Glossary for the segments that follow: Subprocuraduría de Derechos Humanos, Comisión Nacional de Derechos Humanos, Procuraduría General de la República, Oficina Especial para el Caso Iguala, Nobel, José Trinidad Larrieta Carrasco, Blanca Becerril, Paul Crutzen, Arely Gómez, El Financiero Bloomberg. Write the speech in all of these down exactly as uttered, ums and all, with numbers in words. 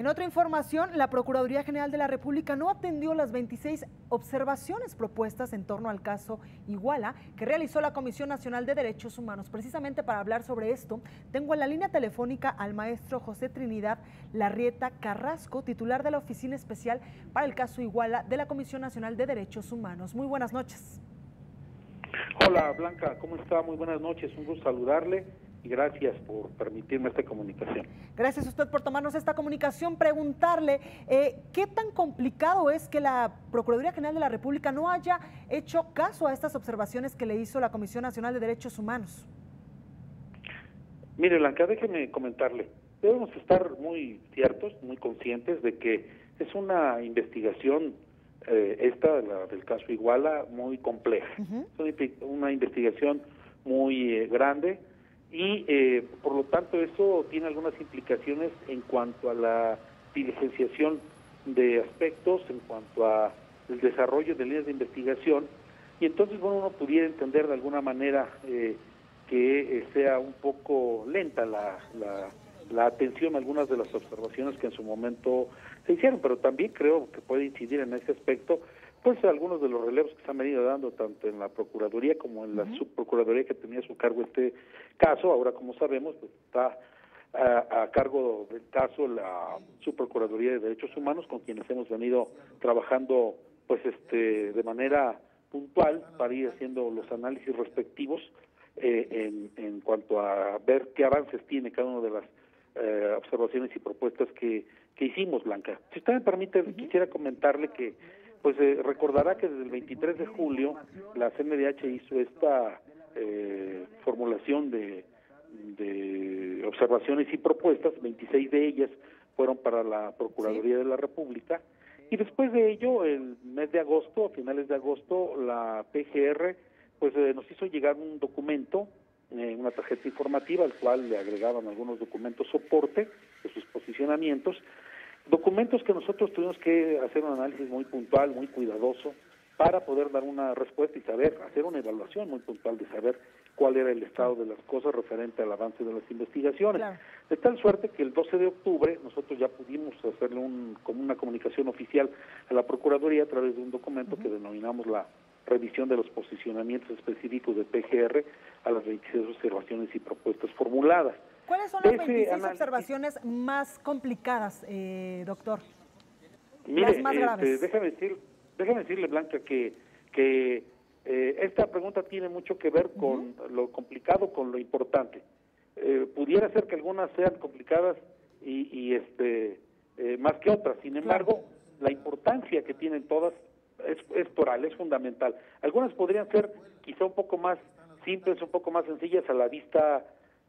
En otra información, la Procuraduría General de la República no atendió las veintiséis observaciones propuestas en torno al caso Iguala que realizó la Comisión Nacional de Derechos Humanos. Precisamente para hablar sobre esto, tengo en la línea telefónica al maestro José Trinidad Larrieta Carrasco, titular de la Oficina Especial para el Caso Iguala de la Comisión Nacional de Derechos Humanos. Muy buenas noches. Hola Blanca, ¿cómo está? Muy buenas noches, un gusto saludarle. Y gracias por permitirme esta comunicación. Gracias a usted por tomarnos esta comunicación. Preguntarle, eh, ¿qué tan complicado es que la Procuraduría General de la República no haya hecho caso a estas observaciones que le hizo la Comisión Nacional de Derechos Humanos? Mire, Blanca, déjeme comentarle. Debemos estar muy ciertos, muy conscientes de que es una investigación, eh, esta la del caso Iguala, muy compleja. Uh-huh. Es una, una investigación muy eh, grande, y eh, por lo tanto eso tiene algunas implicaciones en cuanto a la diligenciación de aspectos, en cuanto a el desarrollo de líneas de investigación, y entonces bueno, uno pudiera entender de alguna manera eh, que eh, sea un poco lenta la, la, la atención a algunas de las observaciones que en su momento se hicieron, pero también creo que puede incidir en ese aspecto pues algunos de los relevos que se han venido dando tanto en la Procuraduría como en la uh-huh. Subprocuraduría que tenía a su cargo este caso. Ahora, como sabemos, pues, está a, a cargo del caso la Subprocuraduría de Derechos Humanos, con quienes hemos venido trabajando pues este de manera puntual para ir haciendo los análisis respectivos eh, en, en cuanto a ver qué avances tiene cada una de las eh, observaciones y propuestas que, que hicimos, Blanca. Si usted me permite, uh-huh. quisiera comentarle que pues eh, recordará que desde el veintitrés de julio la C N D H hizo esta eh, formulación de, de observaciones y propuestas, veintiséis de ellas fueron para la Procuraduría de la República, y después de ello, el mes de agosto, a finales de agosto, la P G R pues eh, nos hizo llegar un documento, eh, una tarjeta informativa, al cual le agregaban algunos documentos soporte de sus posicionamientos, documentos que nosotros tuvimos que hacer un análisis muy puntual, muy cuidadoso, para poder dar una respuesta y saber, hacer una evaluación muy puntual de saber cuál era el estado de las cosas referente al avance de las investigaciones. Claro. De tal suerte que el doce de octubre nosotros ya pudimos hacerle un, como una comunicación oficial a la Procuraduría a través de un documento uh-huh. que denominamos la revisión de los posicionamientos específicos de P G R a las veintiséis observaciones y propuestas formuladas. ¿Cuáles son las veintiséis observaciones más complicadas, eh, doctor? Mire, las más graves. Este, déjame, decir, déjame decirle, Blanca, que, que eh, esta pregunta tiene mucho que ver con uh-huh. lo complicado, con lo importante. Eh, pudiera ser que algunas sean complicadas y, y este eh, más que otras, sin embargo, claro. la importancia que tienen todas es, es toral, es fundamental. Algunas podrían ser quizá un poco más simples, un poco más sencillas a la vista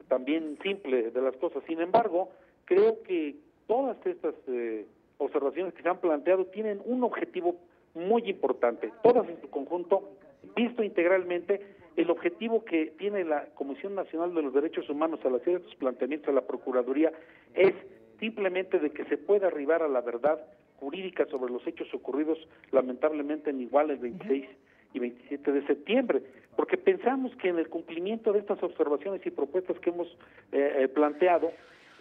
también simple de las cosas. Sin embargo, creo que todas estas eh, observaciones que se han planteado tienen un objetivo muy importante. Todas en su conjunto, visto integralmente, el objetivo que tiene la Comisión Nacional de los Derechos Humanos al hacer estos planteamientos a la Procuraduría es simplemente de que se pueda arribar a la verdad jurídica sobre los hechos ocurridos lamentablemente en Iguala el veintiséis y veintisiete de septiembre, porque pensamos que en el cumplimiento de estas observaciones y propuestas que hemos eh, planteado,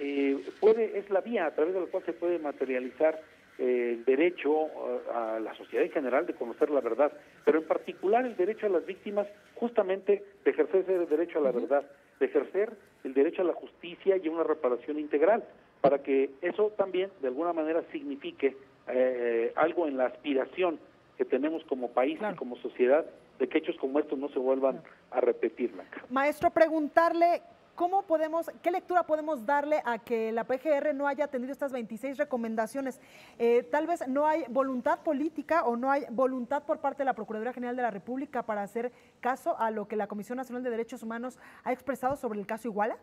eh, puede es la vía a través de la cual se puede materializar eh, el derecho a, a la sociedad en general de conocer la verdad, pero en particular el derecho a las víctimas justamente de ejercer el derecho a la verdad, de ejercer el derecho a la justicia y a una reparación integral, para que eso también de alguna manera signifique eh, algo en la aspiración que tenemos como país claro. y como sociedad, de que hechos como estos no se vuelvan no. a repetir, Blanca. Maestro, preguntarle, ¿cómo podemos, qué lectura podemos darle a que la P G R no haya atendido estas veintiséis recomendaciones? Eh, tal vez no hay voluntad política o no hay voluntad por parte de la Procuraduría General de la República para hacer caso a lo que la Comisión Nacional de Derechos Humanos ha expresado sobre el caso Iguala.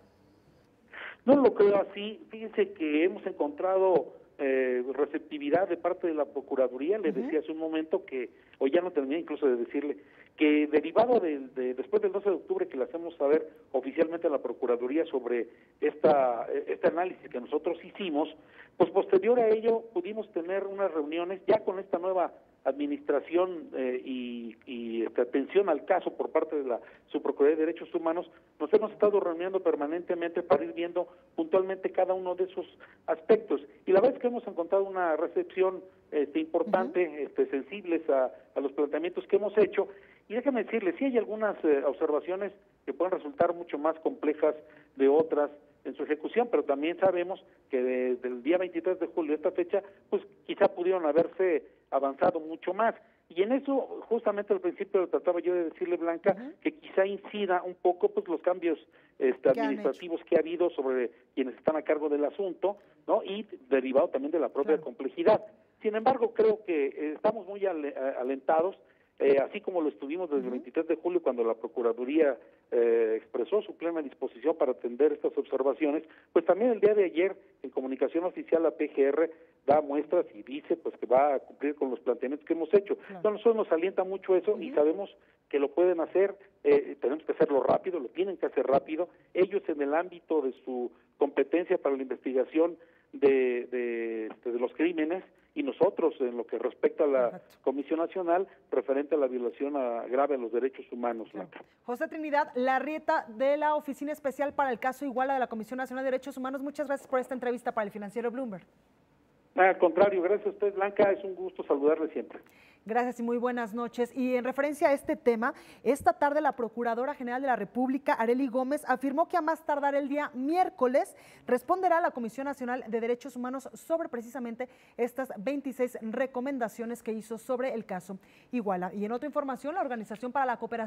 No lo creo así. Fíjense que hemos encontrado Eh, receptividad de parte de la Procuraduría, le uh-huh. decía hace un momento que, o ya no terminé incluso de decirle, que derivado de, de después del doce de octubre que le hacemos saber oficialmente a la Procuraduría sobre esta este análisis que nosotros hicimos, pues posterior a ello pudimos tener unas reuniones ya con esta nueva administración eh, y, y esta atención al caso por parte de la Subprocuraduría de Derechos Humanos. Nos hemos estado reuniendo permanentemente para ir viendo puntualmente cada uno de esos aspectos, y la verdad es que hemos encontrado una recepción este, importante, uh-huh. este, sensibles a, a los planteamientos que hemos hecho. Y déjame decirle, sí hay algunas eh, observaciones que pueden resultar mucho más complejas de otras en su ejecución, pero también sabemos que desde el día veintitrés de julio a esta fecha, pues quizá pudieron haberse avanzado mucho más. Y en eso, justamente al principio trataba yo de decirle, Blanca, uh-huh. que quizá incida un poco pues los cambios este, administrativos que ha habido sobre quienes están a cargo del asunto, ¿no? Y derivado también de la propia claro. complejidad. Sin embargo, creo que estamos muy ale- alentados, Eh, así como lo estuvimos desde el veintitrés de julio, cuando la Procuraduría eh, expresó su plena disposición para atender estas observaciones, pues también el día de ayer, en comunicación oficial, la P G R da muestras y dice pues que va a cumplir con los planteamientos que hemos hecho. Claro. Entonces, nosotros nos alienta mucho eso uh-huh. y sabemos que lo pueden hacer, eh, tenemos que hacerlo rápido, lo tienen que hacer rápido. Ellos, en el ámbito de su competencia para la investigación de, de, de, de los crímenes, y nosotros, en lo que respecta a la Exacto. Comisión Nacional, referente a la violación a, grave a los derechos humanos. Claro. José Trinidad Larrieta, de la Oficina Especial para el Caso Iguala de la Comisión Nacional de Derechos Humanos, muchas gracias por esta entrevista para El Financiero Bloomberg. Al contrario, gracias a usted, Blanca, es un gusto saludarle siempre. Gracias y muy buenas noches. Y en referencia a este tema, esta tarde la Procuradora General de la República, Arely Gómez, afirmó que a más tardar el día miércoles responderá a la Comisión Nacional de Derechos Humanos sobre precisamente estas veintiséis recomendaciones que hizo sobre el caso Iguala. Y en otra información, la Organización para la Cooperación